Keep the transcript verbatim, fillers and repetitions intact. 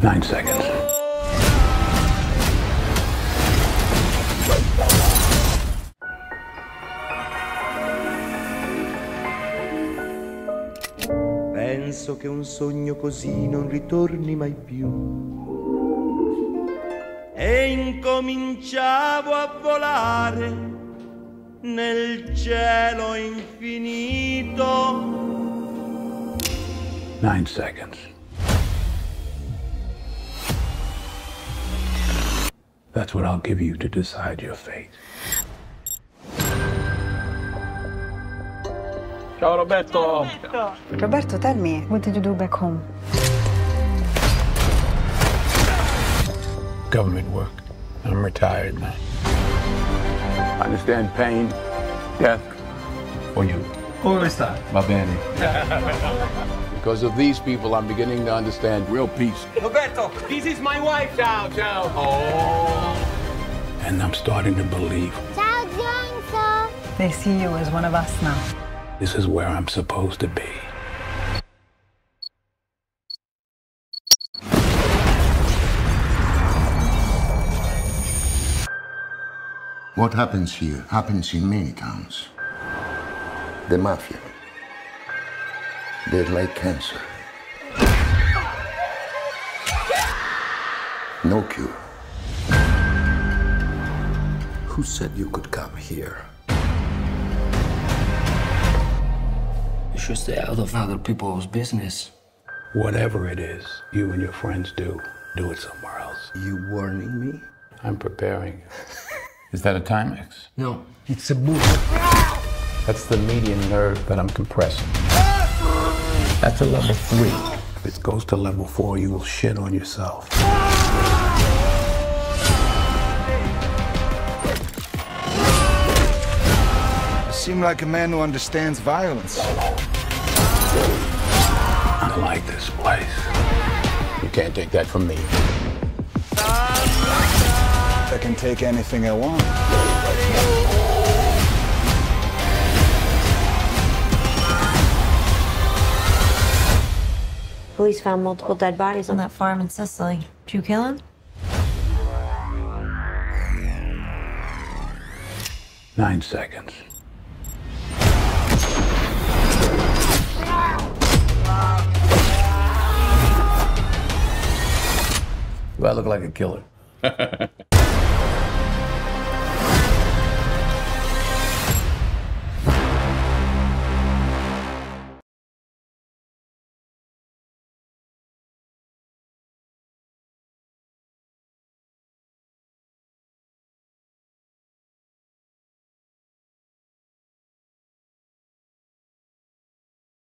Nine seconds. Penso che un sogno così non ritorni mai più. E incominciavo a volare nel cielo infinito. Nine seconds. That's what I'll give you to decide your fate. Ciao Roberto. Ciao Roberto. Roberto, tell me, what did you do back home? Government work. I'm retired now. I understand pain, death, for you. Come sta? Va bene. Because of these people, I'm beginning to understand real peace. Roberto, this is my wife. Ciao, ciao. Oh. And I'm starting to believe. Ciao, Gianco. They see you as one of us now. This is where I'm supposed to be. What happens here happens in many towns. The mafia. They're like cancer. No cure. Who said you could come here? You should stay out of other people's business. Whatever it is you and your friends do, do it somewhere else. You warning me? I'm preparing you. Is that a Timex? No, it's a boot. That's the median nerve that I'm compressing. That's a level three. If it goes to level four, you will shit on yourself. You seem like a man who understands violence. I like this place. You can't take that from me. I can take anything I want. Police found multiple dead bodies on that farm in Sicily. Did you kill him? Nine seconds. Do I look like a killer?